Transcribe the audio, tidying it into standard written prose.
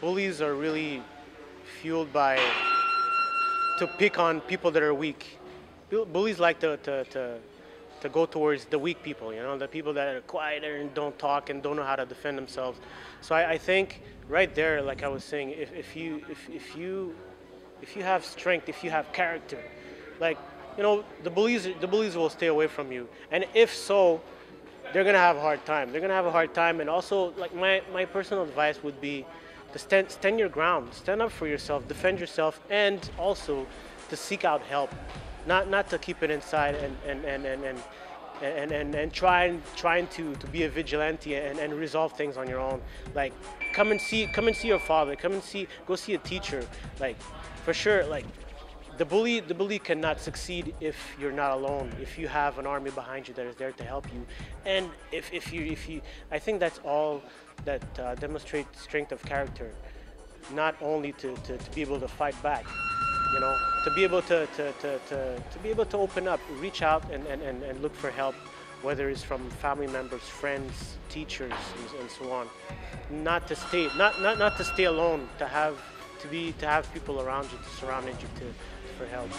Bullies are really fueled by, to pick on people that are weak. Bullies like to go towards the weak people, you know, the people that are quieter and don't talk and don't know how to defend themselves. So I think right there, like I was saying, if you have strength, if you have character, like, you know, the bullies will stay away from you. And if so, they're gonna have a hard time. They're gonna have a hard time. And also, like, my personal advice would be to stand your ground, stand up for yourself, defend yourself, and also to seek out help. Not to keep it inside and trying to be a vigilante and resolve things on your own. Like, come and see your father. Go see a teacher. Like, for sure. Like, the bully cannot succeed if you're not alone. If you have an army behind you that is there to help you, and if you, I think that's all that demonstrates strength of character. Not only to be able to fight back. You know, to be able to be able to open up, reach out and look for help, whether it's from family members, friends, teachers, and so on. Not to stay alone, to have people around you, to surround you for help.